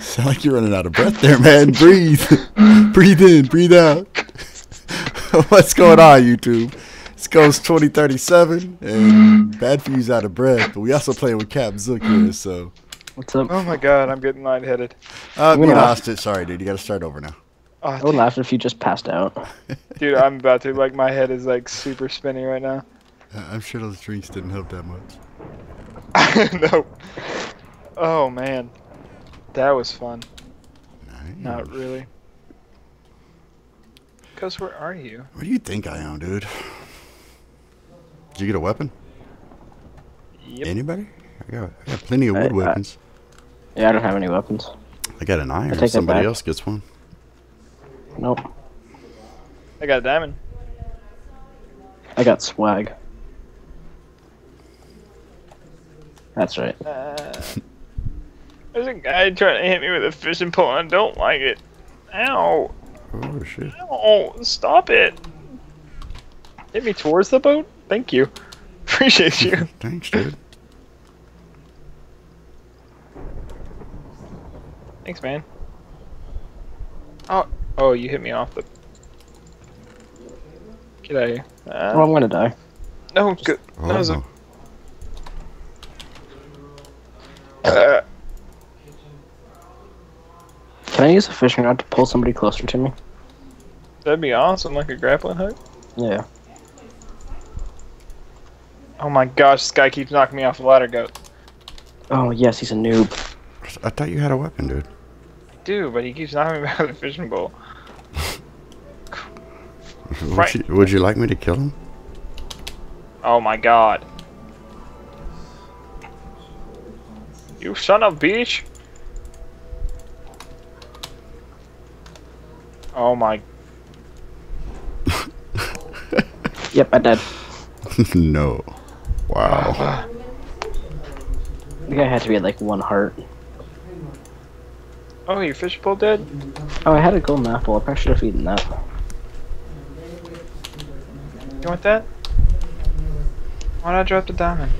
Sound like you're running out of breath there, man. Breathe. Breathe in, breathe out. What's going on, YouTube? It's ghost2037 and Bad For You's out of breath, but we also play with CapZook here, so. What's up? Oh my god, I'm getting lightheaded. We lost it. Sorry, dude. You gotta start over now. Oh, I would laugh if you just passed out. Dude, I'm about to. Like, my head is, like, super spinning right now. I'm sure those drinks didn't help that much. No. Oh, man. That was fun. Nice. Not really. Because where are you? What do you think I am, dude? Did you get a weapon? Yep. Anybody? I got plenty of wood weapons. Yeah, I don't have any weapons. I got an iron if somebody else gets one. Nope. I got a diamond. I got swag. That's right. There's a guy trying to hit me with a fishing pole and I don't like it. Ow. Oh, shit. Ow. Stop it. Hit me towards the boat? Thank you. Appreciate you. Thanks, dude. Thanks, man. Oh. Oh, you hit me off the... Get out of here. Oh, I'm gonna die. No, good. Oh. That was a... Can I use a fishing rod to pull somebody closer to me? That'd be awesome, like a grappling hook? Yeah. Oh my gosh, this guy keeps knocking me off the ladder, goat. Oh yes, he's a noob. I thought you had a weapon, dude. Dude, but he keeps knocking me out of the fishing bowl. Right. Would you like me to kill him? Oh my god. You son of a bitch! Oh my. Yep, I did. No. Wow. I think I had to be at like 1 heart. Oh, your fish pole dead? Oh, I had a golden apple. I probably should have eaten that. You want that? Why not drop the diamond?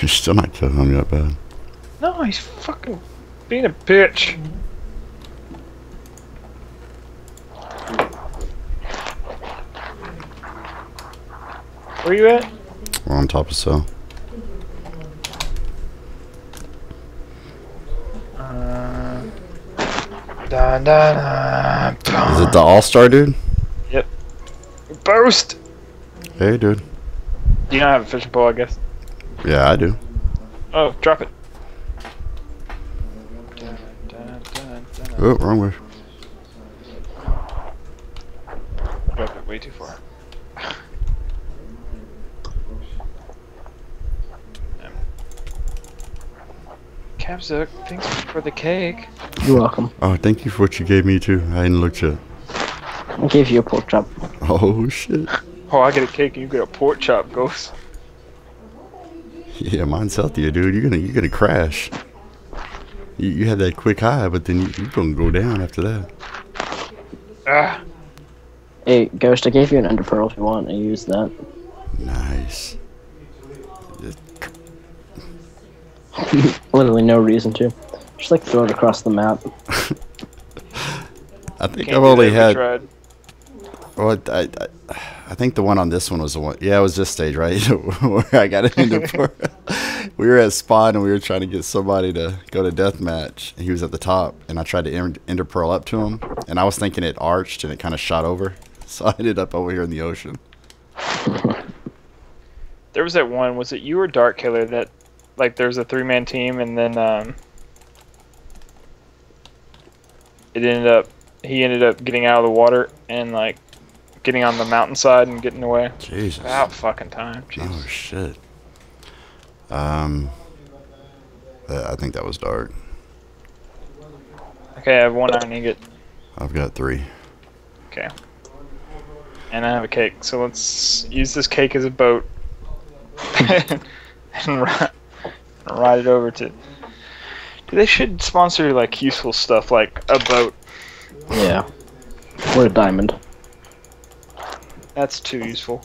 You're still not killing him that bad. No, he's fucking being a bitch. Where you at? We're on top of cell. Da, da, da, da. Is it the all-star, dude? Yep. Boast! Hey, dude. You don't have a fishing pole, I guess. Yeah, I do. Oh, drop it. Da, da, da, da. Oh, wrong way. Drop it way too far. CapZook, thanks for the cake. You're welcome. Oh, thank you for what you gave me, too. I didn't look yet. I gave you a pork chop. Oh, shit. Oh, I get a cake and you get a pork chop, Ghost. Yeah, mine's healthier, dude. You're gonna crash. You had that quick high, but then you're gonna go down after that. Ah. Hey, Ghost, I gave you an ender pearl if you want. I used that. Nice. Literally no reason to. Just like throw it across the map. I think I've only had. Well, I think the one on this one was the one. Yeah, it was this stage, right? Where I got it into. We were at spawn and we were trying to get somebody to go to deathmatch. He was at the top, and I tried to ender pearl up to him, and I was thinking it arched and it kind of shot over, so I ended up over here in the ocean. There was that one. Was it you or Dark Killer that? Like, there was a 3-man team, and then, he ended up getting out of the water and, like, getting on the mountainside and getting away. Jesus. About fucking time. Jesus. Oh, shit. I think that was Dark. Okay, I have 1 iron ingot. I've got 3. Okay. And I have a cake, so let's use this cake as a boat. And ride it over to. They should sponsor like useful stuff like a boat. Yeah. Or a diamond. That's too useful.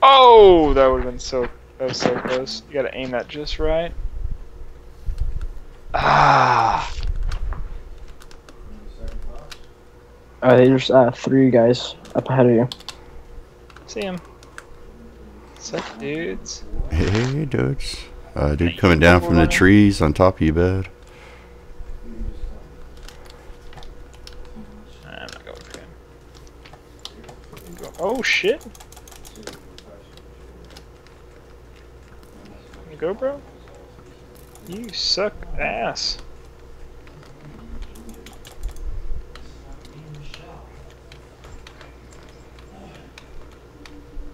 Oh, that would have been so. That was so close. You gotta aim that just right. Ah. There's three guys up ahead of you. See him. What's up, dudes? Hey, dudes. Dude coming down from the trees on top of you, bud. I'm not going for him. Oh, shit. Go, bro. You suck ass.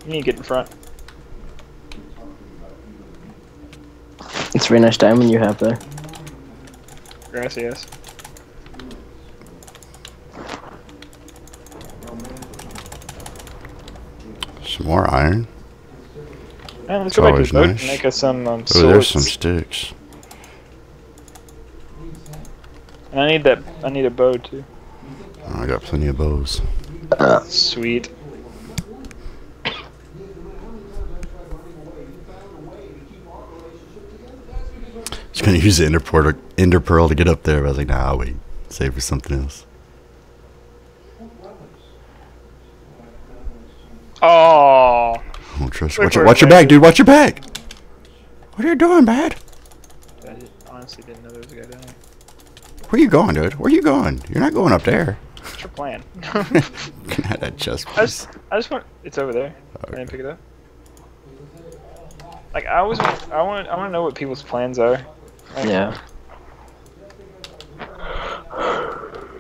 You need to get in front. It's a very nice diamond you have there. Gracias. Some more iron. Man, let's go back to the boat and make us some swords. Oh, there's some sticks. And I need that. I need a bow too. Oh, I got plenty of bows. Sweet. Just gonna use the ender pearl to get up there. But I was like, nah, I'll wait. Save for something else. Oh. Don't trust. Watch your back, dude. Watch your back. What are you doing, bud? I honestly didn't know there was a guy down there. Where you going, dude? Where you going? You're not going up there. What's your plan? Can I adjust? I just want. It's over there. Okay. I didn't pick it up. Like I want to know what people's plans are. Like, yeah.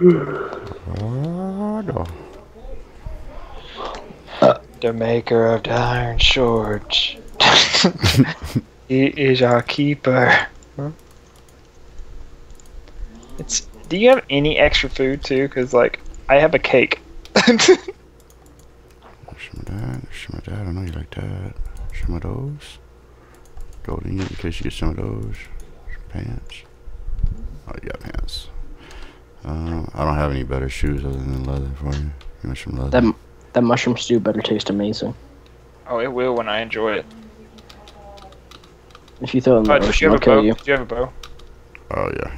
Oh, no. The maker of the iron swords. He is our keeper. Huh? It's. Do you have any extra food too? Cause like I have a cake. Shimmer that. I know you like that. Shimmer those. Goldie, in case you get some of those pants. Oh, you got pants. I don't have any better shoes other than leather for you. You want some leather? That mushroom stew better taste amazing. Oh, it will when I enjoy it. If you throw in the ocean, I'll kill you. Do you have a bow? Oh, yeah.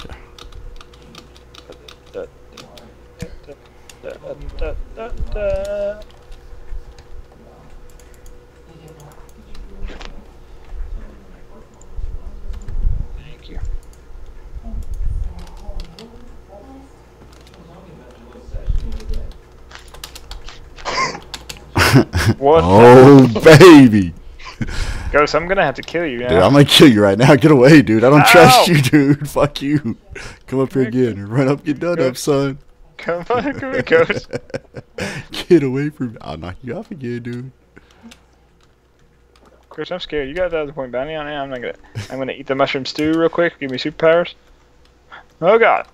Thank you. What? Oh, baby. Ghost, I'm gonna have to kill you now. Dude, I'm gonna kill you right now. Get away, dude. I don't trust you, dude. Fuck you. Come up here again. Run up. Get done up, son. Come on, come here, Ghost. Get away from me. I'll knock you off again, dude. Ghost, I'm scared. You got the other point bounty on it. I'm gonna eat the mushroom stew real quick. Give me superpowers. Oh god.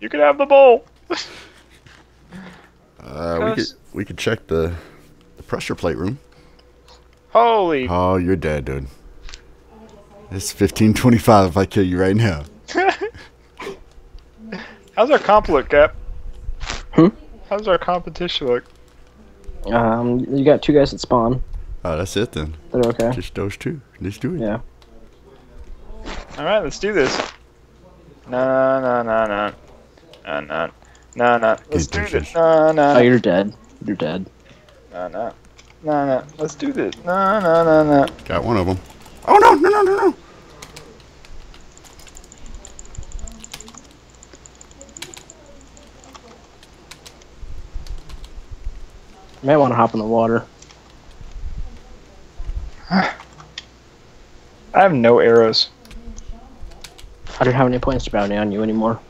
You can have the bowl. We could check the pressure plate room. Holy! Oh, you're dead, dude. It's 1525 if I kill you right now. How's our comp look, Cap? Who? How's our competition look? You got two guys that spawn. Oh, that's it then. They're okay. Just those two. Let's do it. Yeah. All right, let's do this. No. Nah. Let's do this. Nah. Oh, you're dead. You're dead. Nah. Let's do this. Nah. Got one of them. Oh no. You might want to hop in the water. I have no arrows. I don't have any points to bounty on you anymore.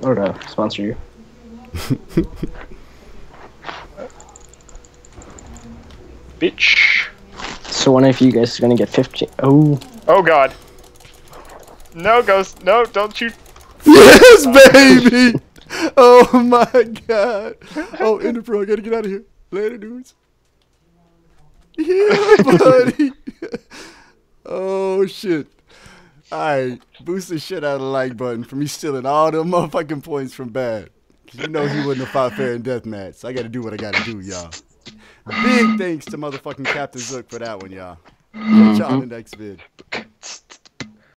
Or to sponsor you. Bitch. So one of you guys is gonna get 15. Oh. Oh god. No, Ghost. No, don't you. Yes, baby. Oh my god. Oh, Enderpearl, I gotta get out of here. Later, dudes. Yeah, buddy. Oh shit. Alright, boost the shit out of the like button for me stealing all them motherfucking points from Bad. Cause you know he wouldn't have fought fair in deathmatch. So I gotta do what I gotta do, y'all. Big thanks to motherfucking CapZook for that one, y'all. Catch y'all in the next vid.